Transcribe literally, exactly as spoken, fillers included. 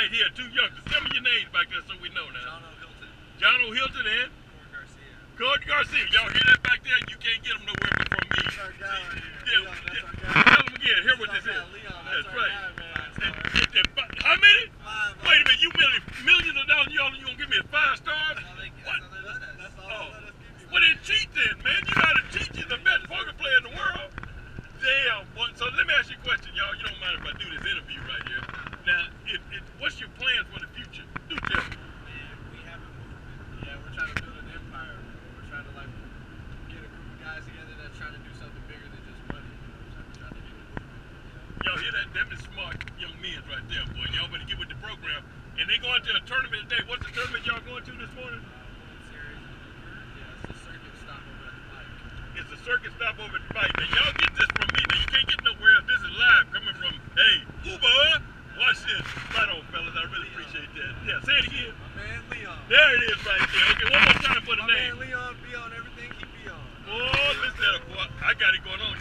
ain't here too young. Just tell me your names back there so we know now. Jonathan Hilton. Jonathan Hilton and? Cord Garcia. Cord Garcia. Y'all hear that back there? You can't get them nowhere but from me. That's our guy. Yeah, Leon, that's our guy. Tell them again. Hear what this is. Leon, that's that's right. Guy, man. How many? Five. Wait a minute. You millions, millions of dollars. Y'all you going to give me a five stars? What? Oh. Well, then cheat then, man. You got to cheat. You're the best poker player in the world. Damn. So let me ask you a question, y'all. You don't mind if I do this interview right here. Now, if, if, what's your plans for the future? Do tell me. Man, we haven't moved. Yeah, we're trying to build an empire. We're trying to, like, get a group of guys together that's trying to do something bigger than just money. We're trying to get a movement. You know? Y'all hear that? Them is smart young men right there, boy. Y'all better get with the program. And they going to a tournament today. What's the tournament y'all going to this morning? It's a circuit stop over at the bike. Now, y'all get this from me. Now, you can't get nowhere else. This is live coming from, hey, Uber. Watch this. Right on, fellas. I really Leon. appreciate that. Yeah, say it again. My man, Leon. There it is right there. Okay, one more time for the My name. My man, Leon, be on everything he be on. Oh, listen, I got it going on.